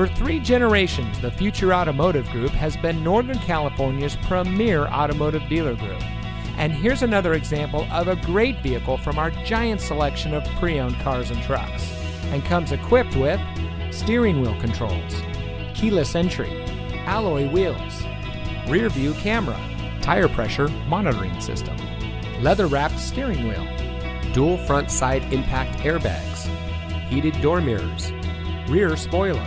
For 3 generations, the Future Automotive Group has been Northern California's premier automotive dealer group. And here's another example of a great vehicle from our giant selection of pre-owned cars and trucks, and comes equipped with steering wheel controls, keyless entry, alloy wheels, rear view camera, tire pressure monitoring system, leather-wrapped steering wheel, dual front side impact airbags, heated door mirrors, rear spoiler,